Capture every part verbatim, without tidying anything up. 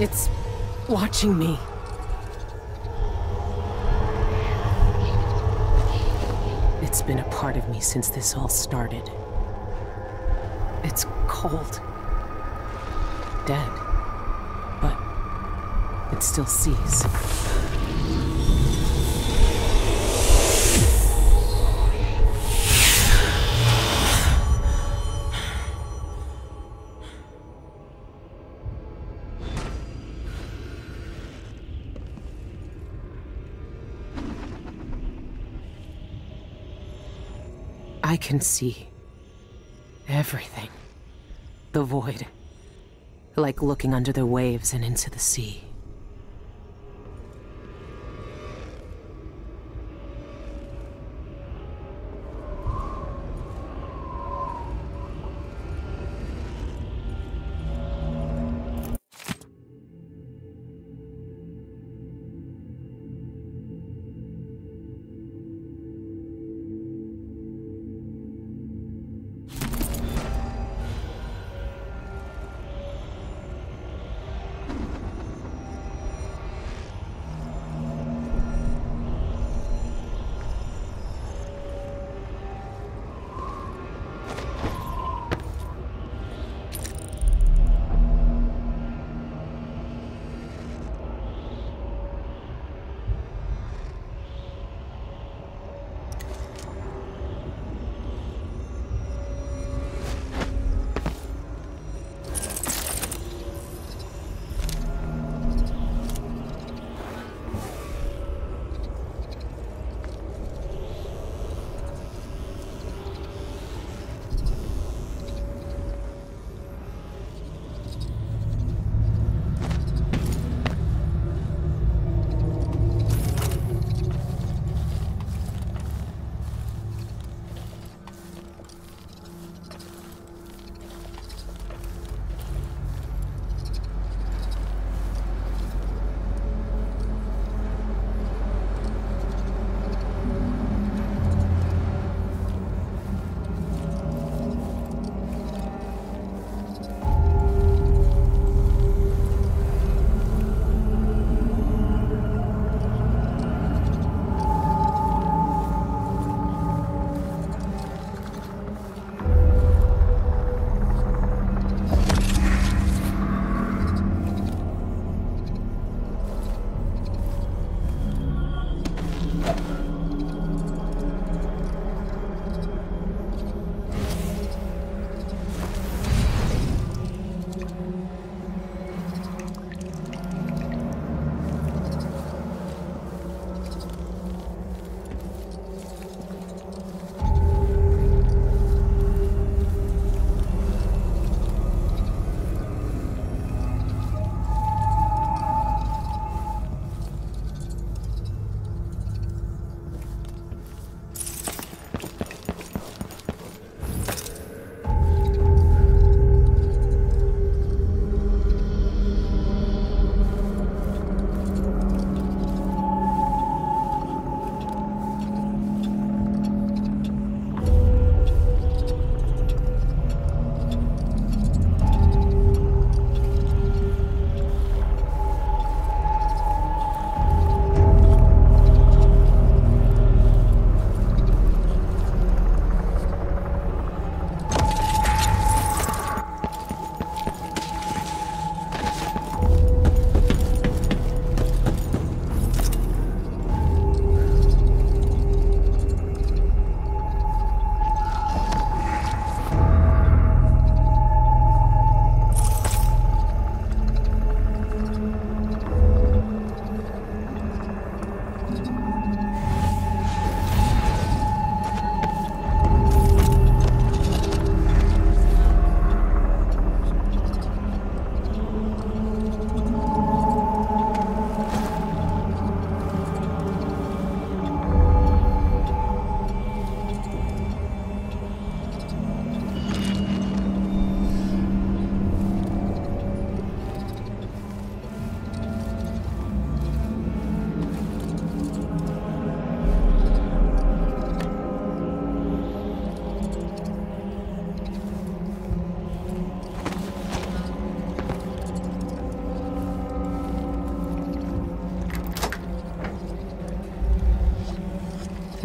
It's watching me. It's been a part of me since this all started. It's cold. Dead. But it still sees. I can see everything. The void. Like looking under the waves and into the sea.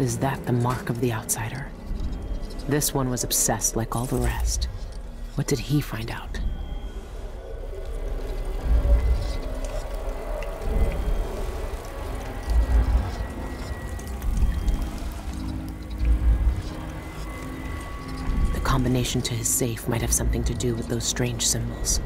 Is that the mark of the outsider? This one was obsessed like all the rest. What did he find out? The combination to his safe might have something to do with those strange symbols.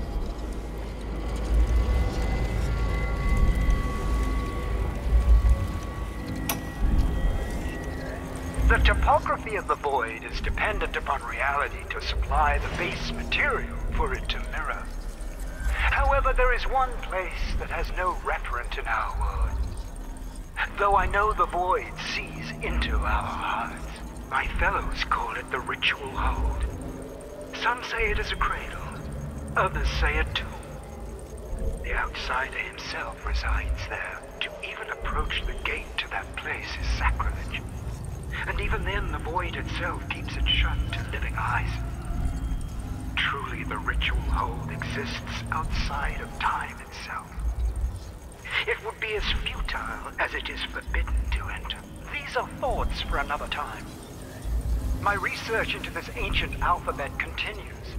The topography of the void is dependent upon reality to supply the base material for it to mirror. However, there is one place that has no referent in our world. Though I know the void sees into our hearts, my fellows call it the ritual hold. Some say it is a cradle, others say a tomb. The outsider himself resides there. To even approach the gate to that place is sacrilege. And even then, the void itself keeps it shut to living eyes. Truly, the ritual hold exists outside of time itself. It would be as futile as it is forbidden to enter. These are thoughts for another time. My research into this ancient alphabet continues.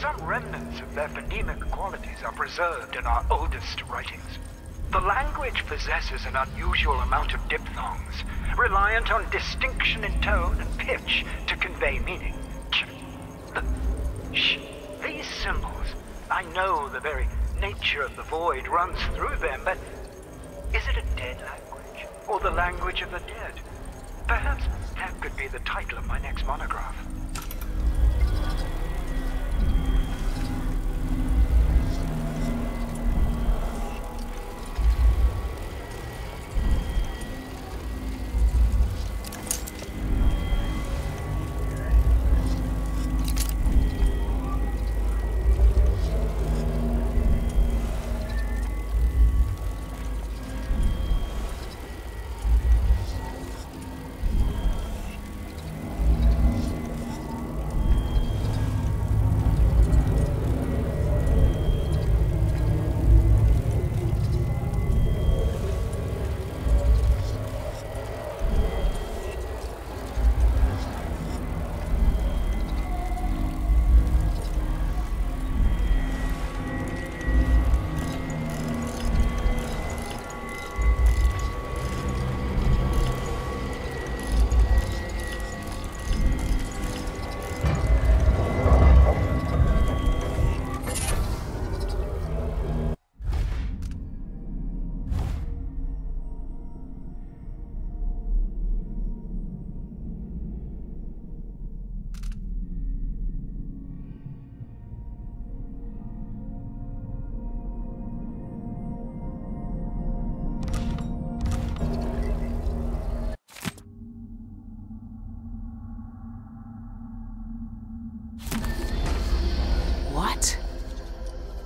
Some remnants of their phonemic qualities are preserved in our oldest writings. The language possesses an unusual amount of diphthongs, reliant on distinction in tone and pitch to convey meaning. Ch, the, sh. These symbols, I know the very nature of the void runs through them, but is it a dead language, or the language of the dead? Perhaps that could be the title of my next monograph.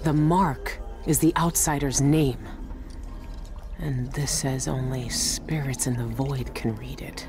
The mark is the outsider's name. And this says only spirits in the void can read it.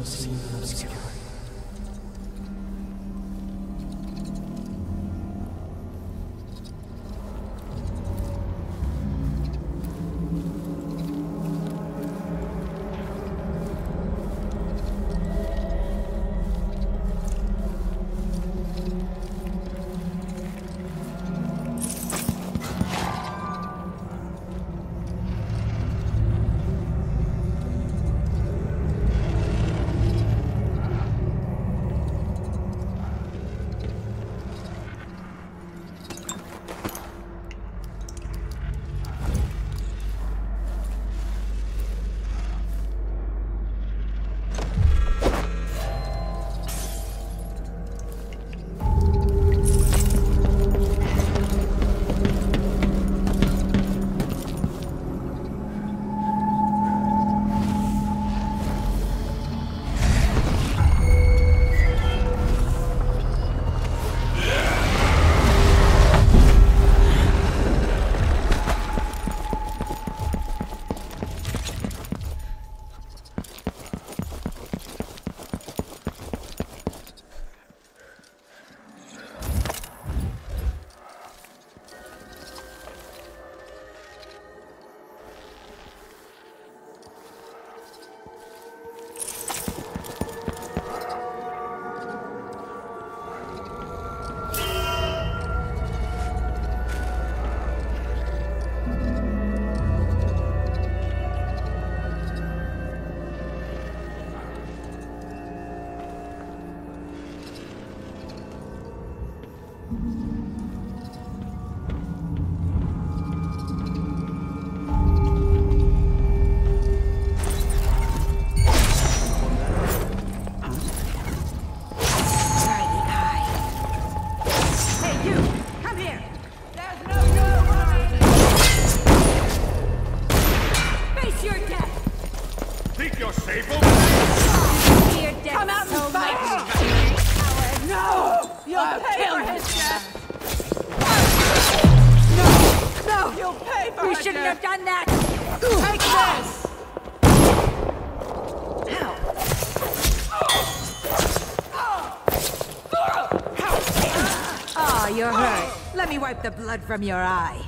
will see you from security. The blood from your eye.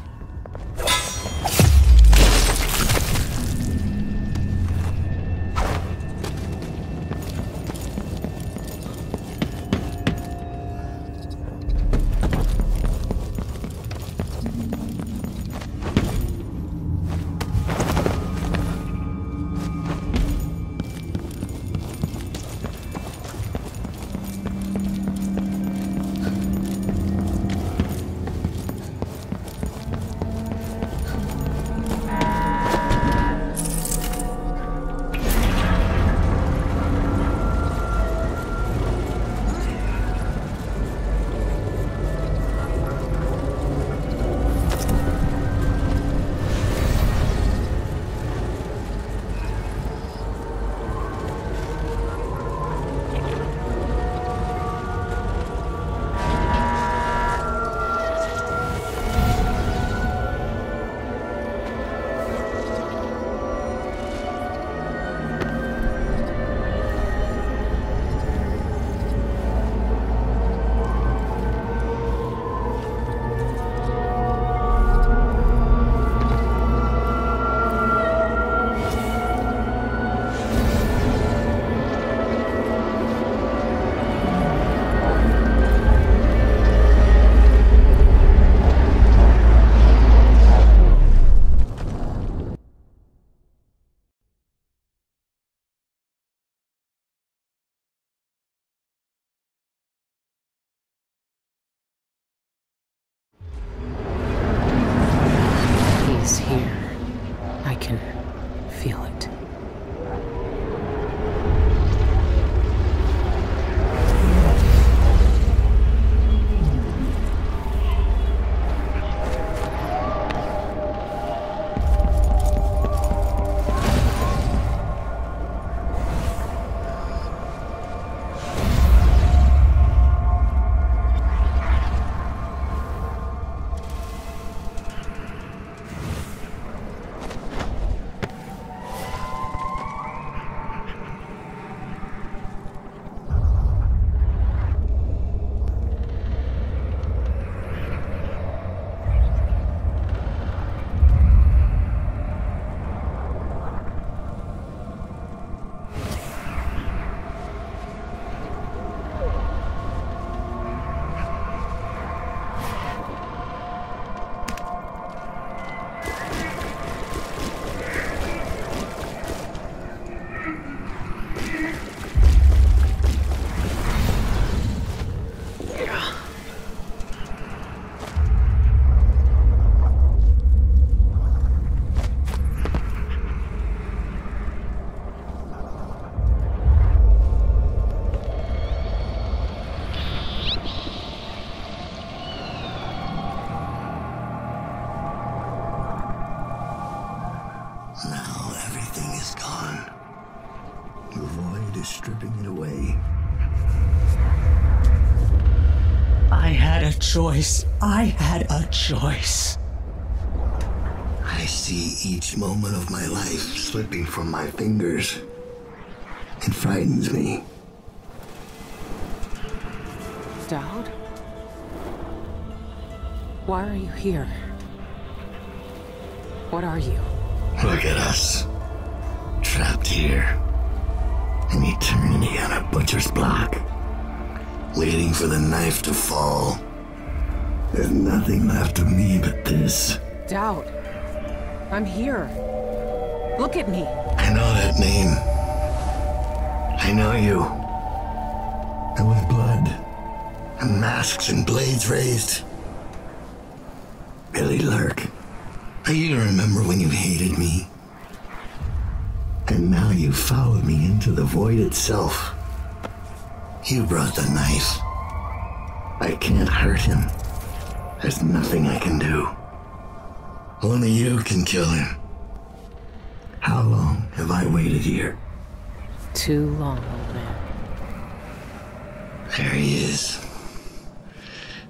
is gone. Your void is stripping it away. I had a choice. I had a choice. I see each moment of my life slipping from my fingers. It frightens me. Daud? Why are you here? What are you? Look at us. Trapped here. An eternity on a butcher's block. Waiting for the knife to fall. There's nothing left of me but this. Daud. I'm here. Look at me. I know that name. I know you. And with blood. And masks and blades raised. Billy Lurk. I even remember when you hated me. And now you followed me into the void itself. You brought the knife. I can't hurt him. There's nothing I can do. Only you can kill him. How long have I waited here? Too long, old man. There he is.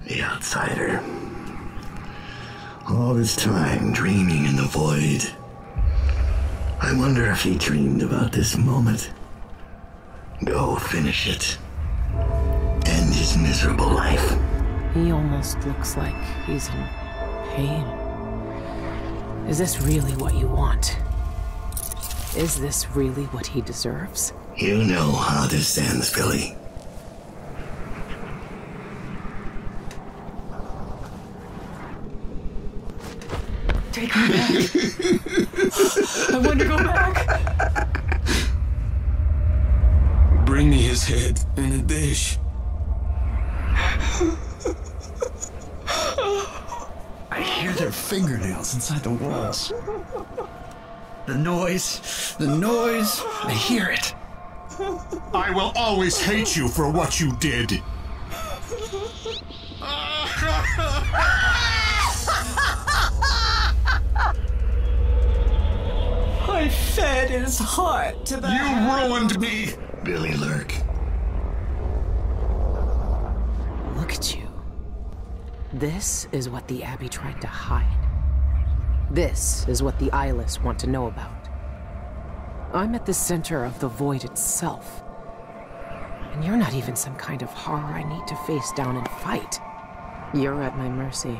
The outsider. All this time dreaming in the void. I wonder if he dreamed about this moment. Go finish it. End his miserable life. He almost looks like he's in pain. Is this really what you want? Is this really what he deserves? You know how this ends, Billy. Take me back. I want to go back. Bring me his head in a dish. I hear their fingernails inside the walls. The noise, the noise, I hear it. I will always hate you for what you did. I fed his heart to that. You ruined me, Billy Lurk. Look at you. This is what the Abbey tried to hide. This is what the Eyeless want to know about. I'm at the center of the void itself. And you're not even some kind of horror I need to face down and fight. You're at my mercy.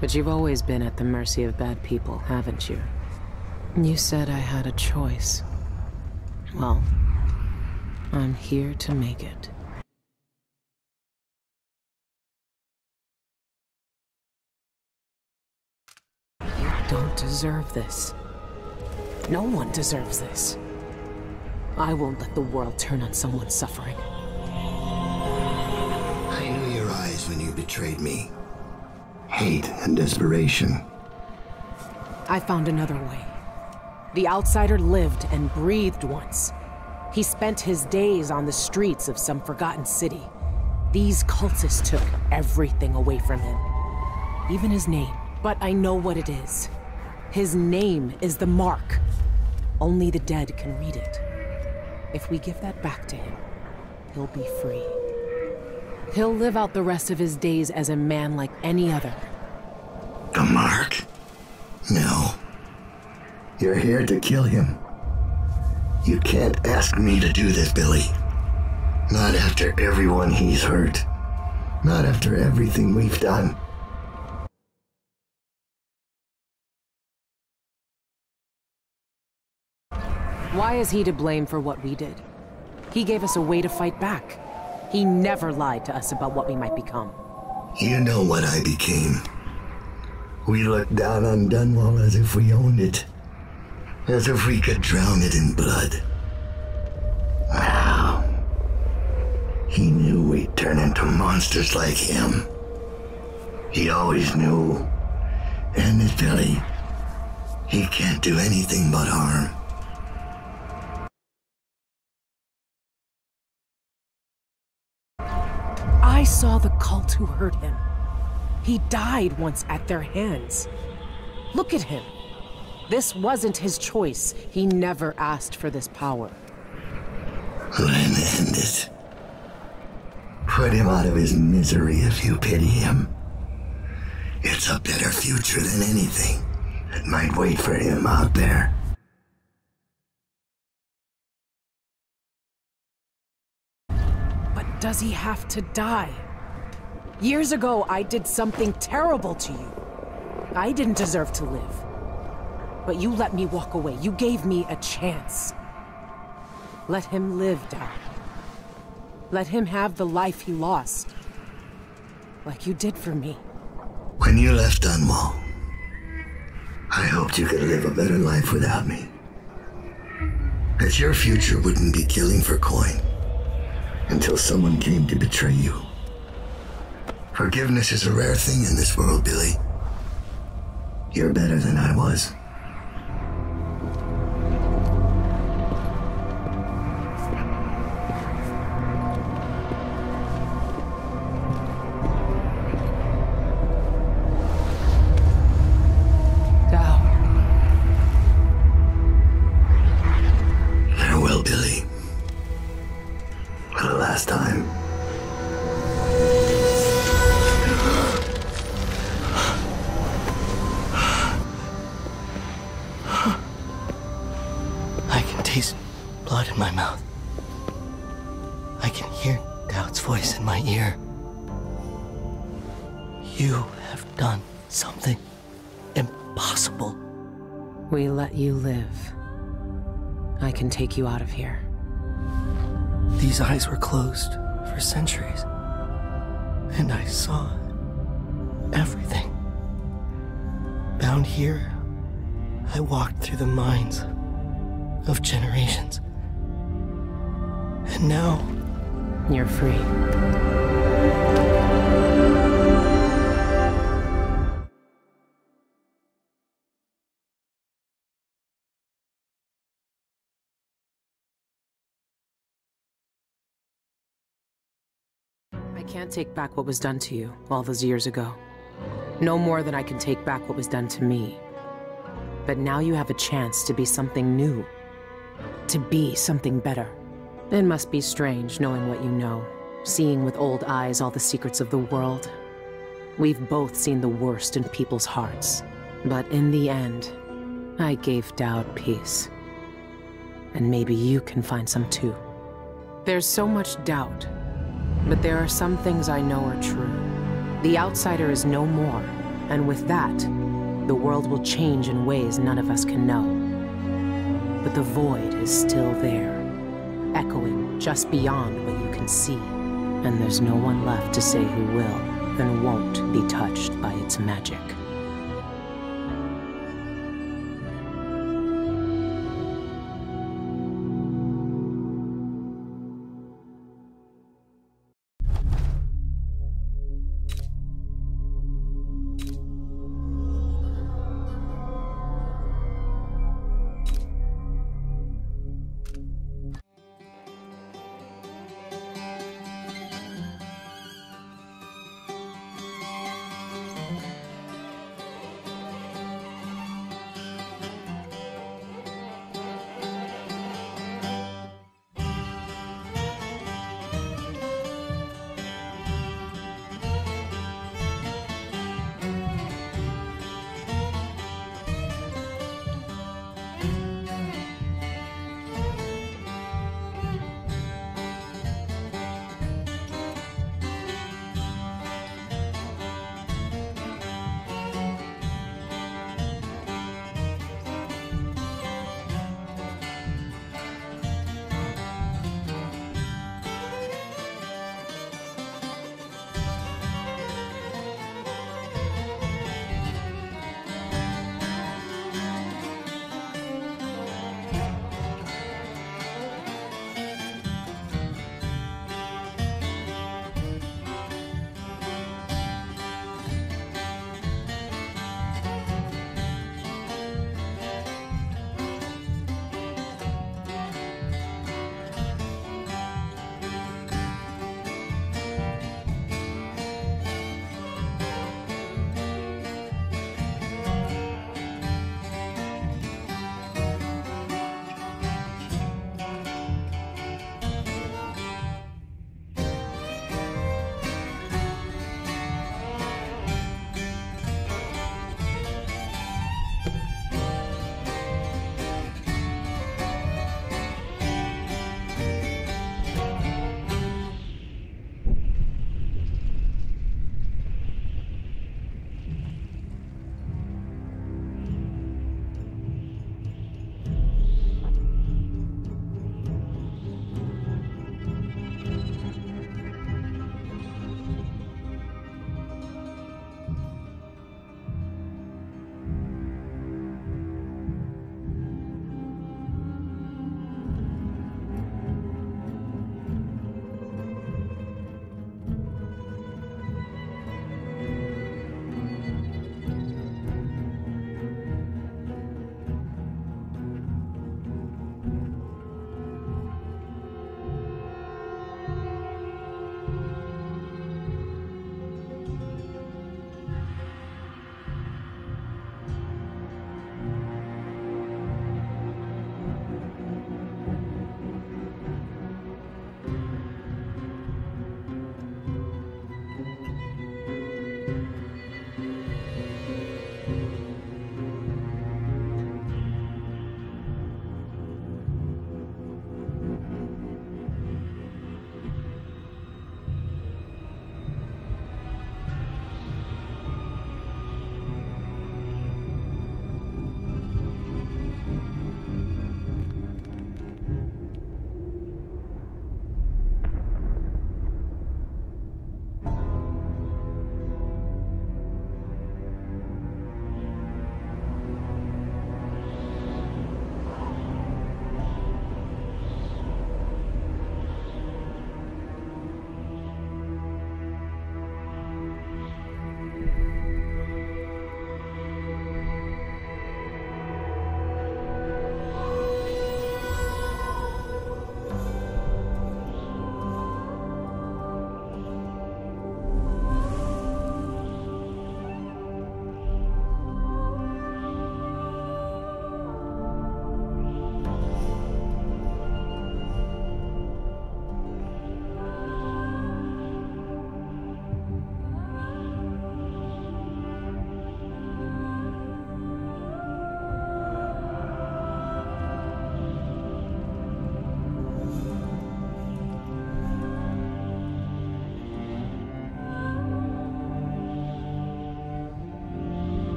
But you've always been at the mercy of bad people, haven't you? You said I had a choice. Well, I'm here to make it. You don't deserve this. No one deserves this. I won't let the world turn on someone suffering. I knew your eyes when you betrayed me. Hate and desperation. I found another way. The outsider lived and breathed once. He spent his days on the streets of some forgotten city. These cultists took everything away from him. Even his name. But I know what it is. His name is the mark. Only the dead can read it. If we give that back to him, he'll be free. He'll live out the rest of his days as a man like any other. The mark? No. You're here to kill him. You can't ask me to do this, Billy. Not after everyone he's hurt. Not after everything we've done. Why is he to blame for what we did? He gave us a way to fight back. He never lied to us about what we might become. You know what I became. We looked down on Dunwall as if we owned it. As if we could drown it in blood. Wow. He knew we'd turn into monsters like him. He always knew. And his belly. He can't do anything but harm. I saw the cult who hurt him. He died once at their hands. Look at him. This wasn't his choice. He never asked for this power. We're gonna end it. Put him out of his misery if you pity him. It's a better future than anything that might wait for him out there. But does he have to die? Years ago, I did something terrible to you. I didn't deserve to live. But you let me walk away. You gave me a chance. Let him live, Daud. Let him have the life he lost. Like you did for me. When you left Dunwall, I hoped you could live a better life without me. That your future wouldn't be killing for coin until someone came to betray you. Forgiveness is a rare thing in this world, Billy. You're better than I was. Can take you out of here. These eyes were closed for centuries, and I saw everything. Bound here, I walked through the minds of generations. And now... You're free. I can't take back what was done to you all those years ago. No more than I can take back what was done to me. But now you have a chance to be something new. To be something better. It must be strange knowing what you know. Seeing with old eyes all the secrets of the world. We've both seen the worst in people's hearts. But in the end, I gave Daud peace. And maybe you can find some too. There's so much doubt. But there are some things I know are true. The outsider is no more, and with that, the world will change in ways none of us can know. But the void is still there, echoing just beyond what you can see. And there's no one left to say who will and won't be touched by its magic.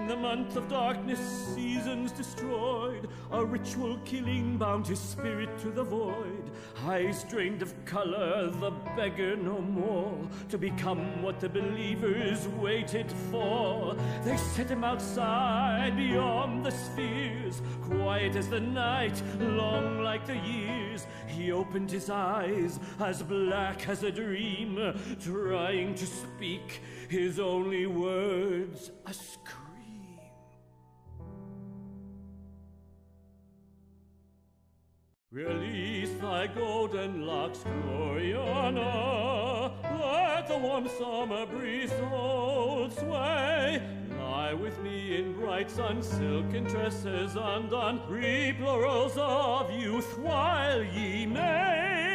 In the month of darkness, seasons destroyed, a ritual killing bound his spirit to the void. Eyes drained of color, the beggar no more, to become what the believers waited for. They set him outside beyond the spheres, quiet as the night, long like the years. He opened his eyes, as black as a dream, trying to speak his only words, a scream. Release thy golden locks, Gloriana, let the warm summer breeze hold sway. Lie with me in bright sun, silken tresses undone, reap laurels of youth while ye may.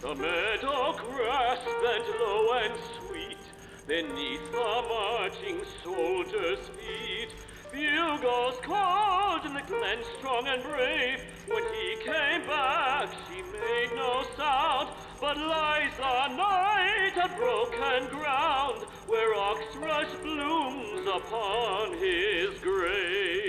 The meadow grass bent low and sweet, beneath the marching soldiers' feet. Bugles called in the glen strong and brave, When he came back, she made no sound, but lies the night of broken ground, where oxrush blooms upon his grave.